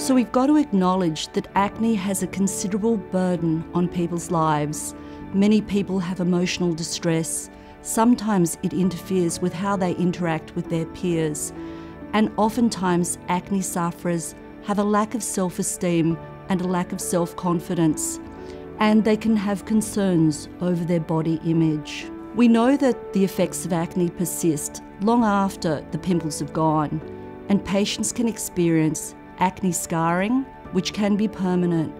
So we've got to acknowledge that acne has a considerable burden on people's lives. Many people have emotional distress. Sometimes it interferes with how they interact with their peers. And oftentimes acne sufferers have a lack of self-esteem and a lack of self-confidence. And they can have concerns over their body image. We know that the effects of acne persist long after the pimples have gone, and patients can experience acne scarring, which can be permanent,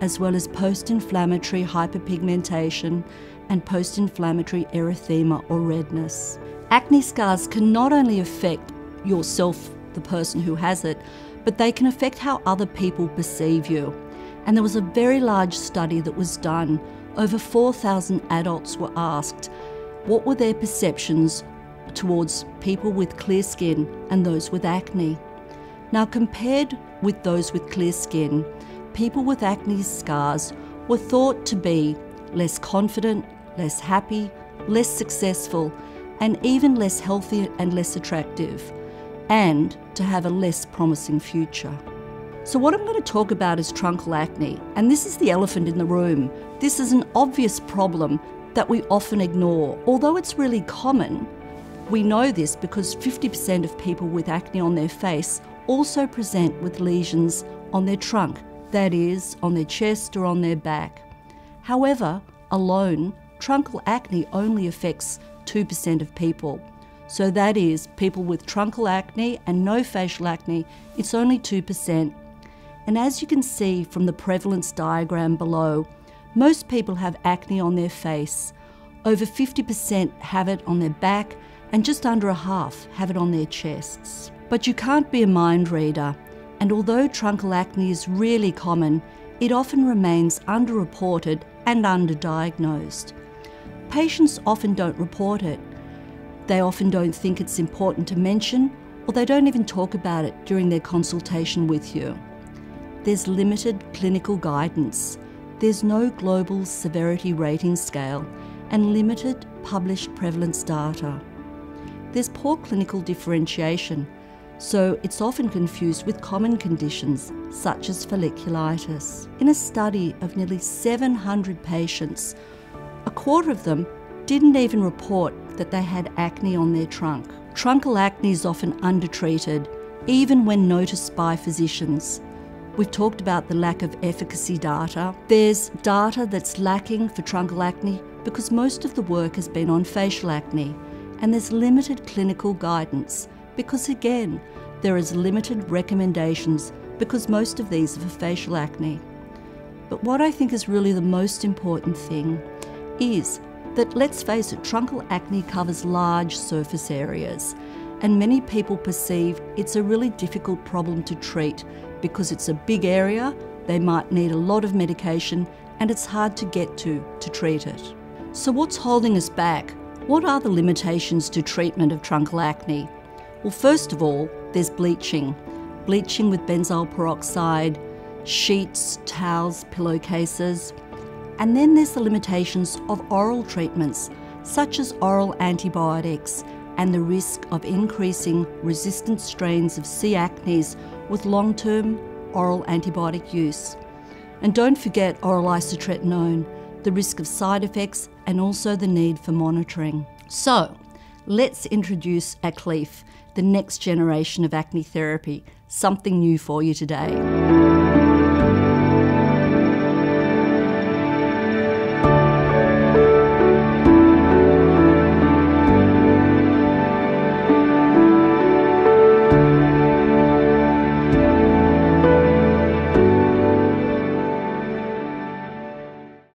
as well as post-inflammatory hyperpigmentation and post-inflammatory erythema or redness. Acne scars can not only affect yourself, the person who has it, but they can affect how other people perceive you. And there was a very large study that was done. Over 4,000 adults were asked what were their perceptions towards people with clear skin and those with acne. Now, compared with those with clear skin, people with acne scars were thought to be less confident, less happy, less successful, and even less healthy and less attractive, and to have a less promising future. So what I'm going to talk about is truncal acne, and this is the elephant in the room. This is an obvious problem that we often ignore. Although it's really common, we know this because 50% of people with acne on their face also present with lesions on their trunk, that is, on their chest or on their back. However, alone, truncal acne only affects 2% of people. So that is, people with truncal acne and no facial acne, it's only 2%. And as you can see from the prevalence diagram below, most people have acne on their face. Over 50% have it on their back, and just under a half have it on their chests. But you can't be a mind reader, and although truncal acne is really common, it often remains underreported and underdiagnosed. Patients often don't report it. They often don't think it's important to mention, or they don't even talk about it during their consultation with you. There's limited clinical guidance. There's no global severity rating scale and limited published prevalence data. There's poor clinical differentiation, so it's often confused with common conditions such as folliculitis. In a study of nearly 700 patients, a quarter of them didn't even report that they had acne on their trunk. Truncal acne is often undertreated, even when noticed by physicians. We've talked about the lack of efficacy data. There's data that's lacking for truncal acne because most of the work has been on facial acne. And there's limited clinical guidance because, again, there is limited recommendations because most of these are for facial acne. But what I think is really the most important thing is that, let's face it, truncal acne covers large surface areas, and many people perceive it's a really difficult problem to treat because it's a big area, they might need a lot of medication, and it's hard to get to treat it. So what's holding us back? What are the limitations to treatment of truncal acne? Well, first of all, there's bleaching. Bleaching with benzoyl peroxide, sheets, towels, pillowcases. And then there's the limitations of oral treatments, such as oral antibiotics, and the risk of increasing resistant strains of C. acnes with long-term oral antibiotic use. And don't forget oral isotretinoin, the risk of side effects, and also the need for monitoring. So let's introduce AKLIEF, the next generation of acne therapy, something new for you today.